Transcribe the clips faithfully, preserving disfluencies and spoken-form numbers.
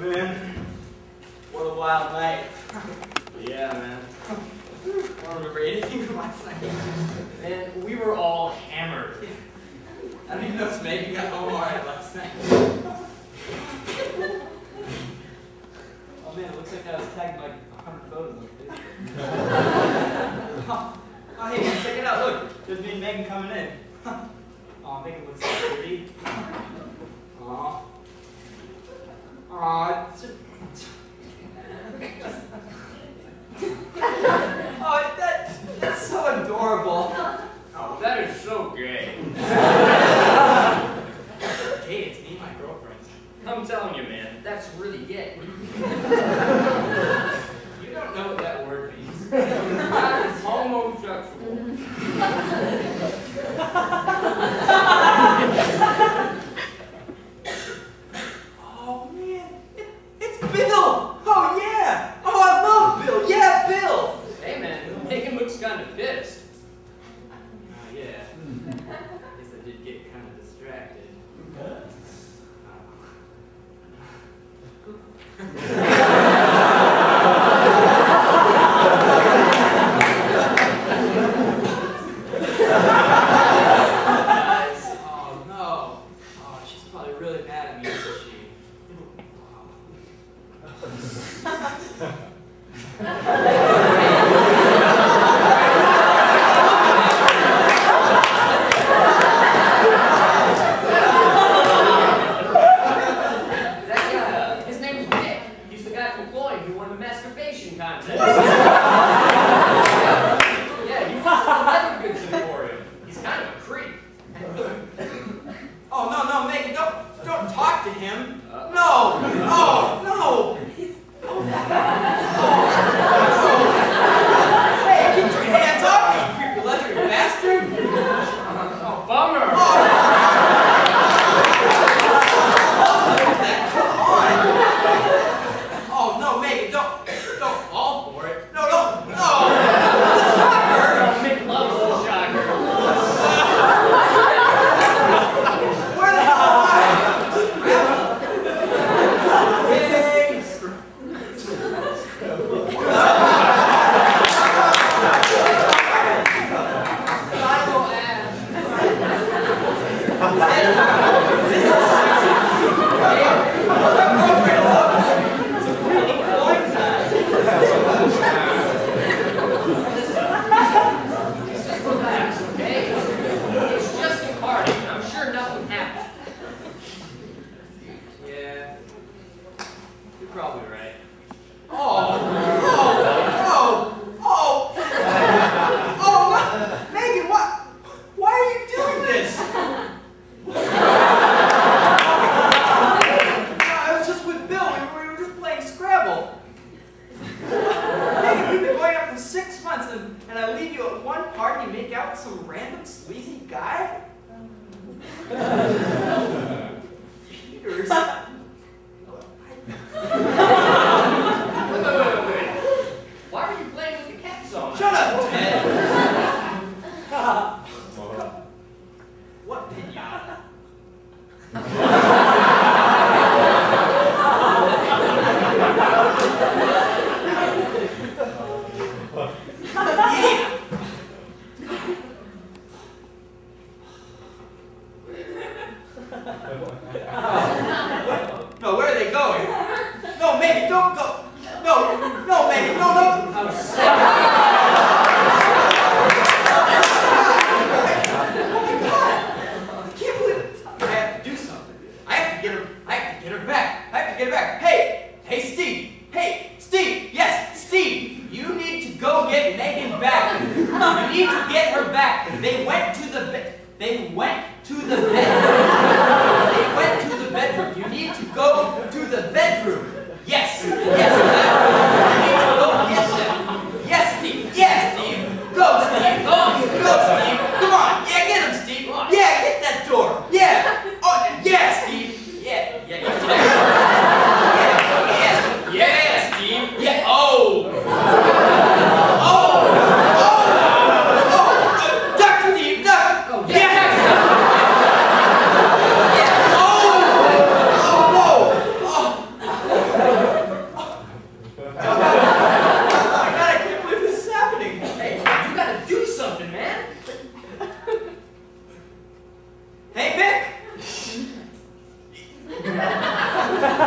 Man, what a wild night. Yeah, man. I don't remember anything from last night. Man, we were all hammered. I don't even know if Megan got home all right last night. Oh man, it looks like I was tagged like a hundred photos on Facebook. oh, oh, hey, man, check it out. Look, there's me and Megan coming in. Oh, Megan looks so pretty. Aw. Aw, it's just... oh, that, that's so adorable. Oh, that is so gay. Hey, it's me and my girlfriend. I'm telling you, man, that's really gay. You don't know what that word means. That is homosexual.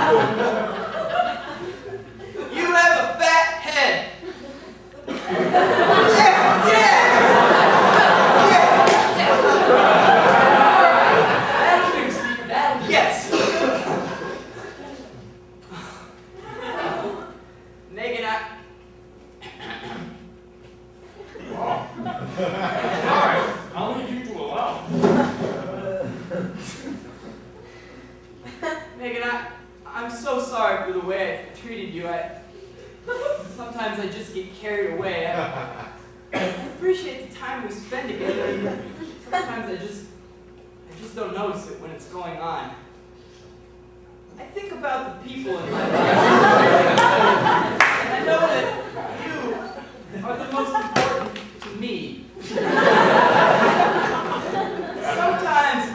You have a fat head. Yeah, yeah. Yeah, yeah. That'll do, Steve. That'll do. Yes. Naked eye. Wow. Alright, how did you do allow? Megan, I, I'm so sorry for the way I treated you. I, sometimes I just get carried away. I, I appreciate the time we spend together. Sometimes I just, I just don't notice it when it's going on. I think about the people in my life. And I know that you are the most important to me. Sometimes...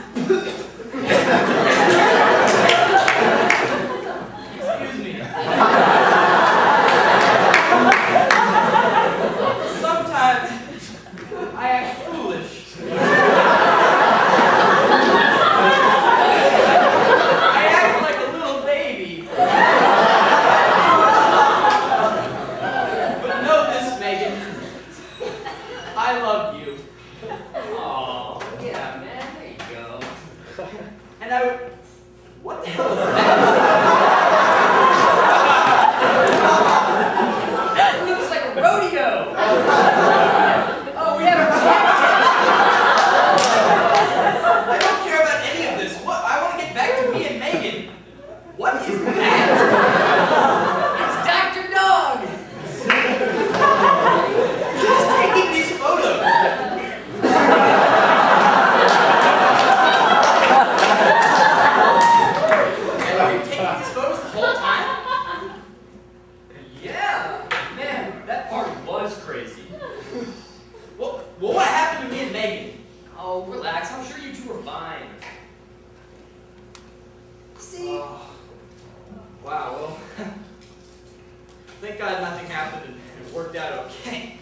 Thank God nothing happened and it worked out okay.